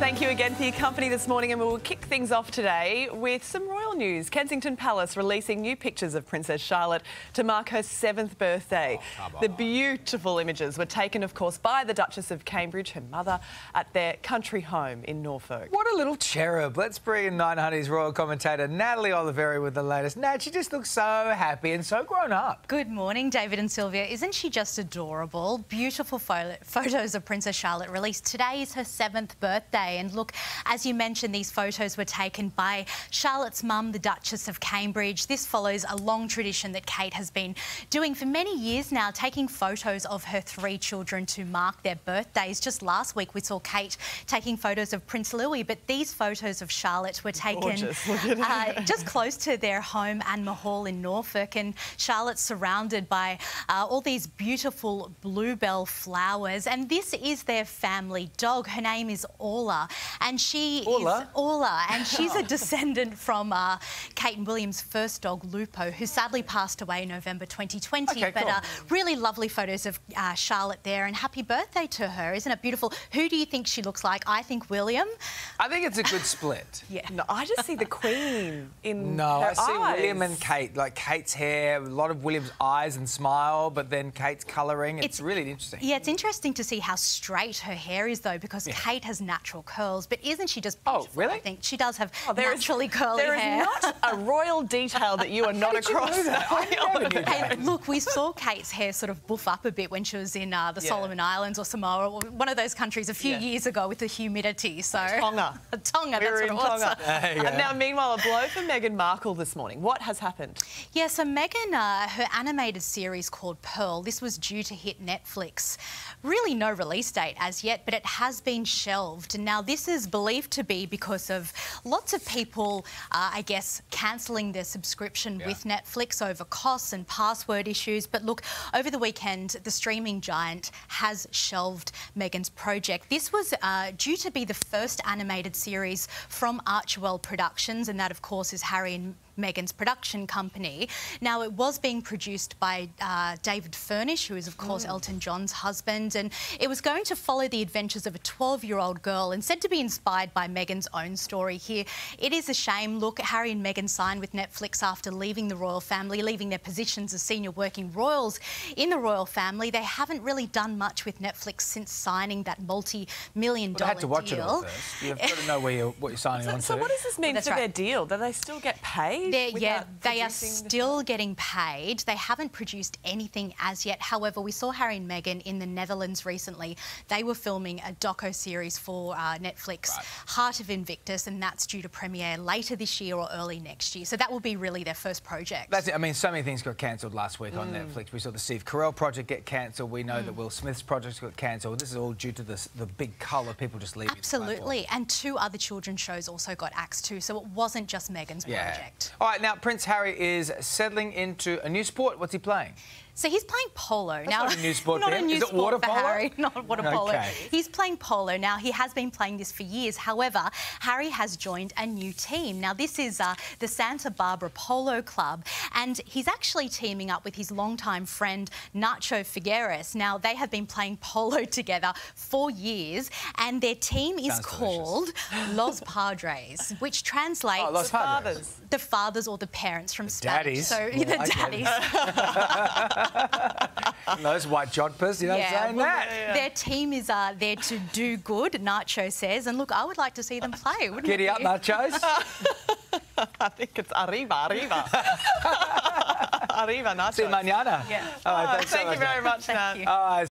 Thank you again for your company this morning, and we will kick things off today with some royal news. Kensington Palace releasing new pictures of Princess Charlotte to mark her 7th birthday. Oh, the beautiful images were taken, of course, by the Duchess of Cambridge, her mother, at their country home in Norfolk. What a little cherub. Let's bring in 900's royal commentator Natalie Oliveri with the latest. Nat, she just looks so happy and so grown up. Good morning, David and Sylvia. Isn't she just adorable? Beautiful photos of Princess Charlotte released. Today is her 7th birthday. And look, as you mentioned, these photos were taken by Charlotte's mum, the Duchess of Cambridge. This follows a long tradition that Kate has been doing for many years now, taking photos of her three children to mark their birthdays. Just last week, we saw Kate taking photos of Prince Louis, but these photos of Charlotte were taken just close to their home, Anmer Hall in Norfolk. And Charlotte's surrounded by all these beautiful bluebell flowers. And this is their family dog. Her name is Orla. And she is Orla, and she's a descendant from Kate and William's first dog, Lupo, who sadly passed away in November 2020. Okay, but cool. Really lovely photos of Charlotte there, and happy birthday to her. Isn't it beautiful? Who do you think she looks like? I think William. I think it's a good split. Yeah. No, I just see the Queen in her eyes. I see William and Kate, like Kate's hair, a lot of William's eyes and smile, but then Kate's colouring. It's really interesting. Yeah, it's interesting to see how straight her hair is, though, because Kate has natural curls. But isn't she just beautiful? Oh, really? I think she does have naturally curly hair. There is not a royal detail that you are not across. Hey, look, we saw Kate's hair sort of buff up a bit when she was in the Solomon Islands or Samoa, or one of those countries a few years ago with the humidity. So Tonga. Tonga, that's what it was. Now, meanwhile, a blow for Meghan Markle this morning. What has happened? Yeah, so Meghan, her animated series called Pearl, this was due to hit Netflix. Really no release date as yet, but it has been shelved. Now, this is believed to be because of lots of people, I guess, cancelling their subscription with Netflix over costs and password issues. But look, over the weekend, the streaming giant has shelved Meghan's project. This was due to be the first animated series from Archewell Productions, and that, of course, is Harry and Meghan's production company. Now, it was being produced by David Furnish, who is, of course, Elton John's husband, and it was going to follow the adventures of a 12-year-old girl and said to be inspired by Meghan's own story here. It is a shame. Look, Harry and Meghan signed with Netflix after leaving the royal family, leaving their positions as senior working royals in the royal family. They haven't really done much with Netflix since signing that multi-million-dollar deal. You had to watch it all first. You've got to know where you're, what you're signing on to. So what does this mean for their deal? Do they still get paid? Yeah, they are still getting paid. They haven't produced anything as yet. However, we saw Harry and Meghan in the Netherlands recently. They were filming a doco-series for Netflix, Heart of Invictus, and that's due to premiere later this year or early next year. So that will be really their first project. That's it. I mean, so many things got cancelled last week on Netflix. We saw the Steve Carell project get cancelled. We know that Will Smith's project got cancelled. This is all due to the big cull of people just leaving. Absolutely. And two other children's shows also got axed too. So it wasn't just Meghan's project. All right, now, Prince Harry is settling into a new sport. What's he playing? So he's playing polo. That's now, not a new sport for him. Is it water polo? Harry, not water polo. He's playing polo. Now, he has been playing this for years. However, Harry has joined a new team. Now, this is the Santa Barbara Polo Club, and he's actually teaming up with his longtime friend, Nacho Figueres. Now, they have been playing polo together for years, and their team is called Los Padres, which translates Los Padres. The fathers or the parents from Spanish. Daddies. So, the daddies. Those white jodhpurs, you know what I'm saying? Well, their team is there to do good, Nacho says. And look, I would like to see them play, wouldn't Giddy it? Giddy up, Nachos. I think it's arriba, arriba. arriba, Nachos. See mañana. Yeah. All right, thanks so much. Thank you very much, Nat.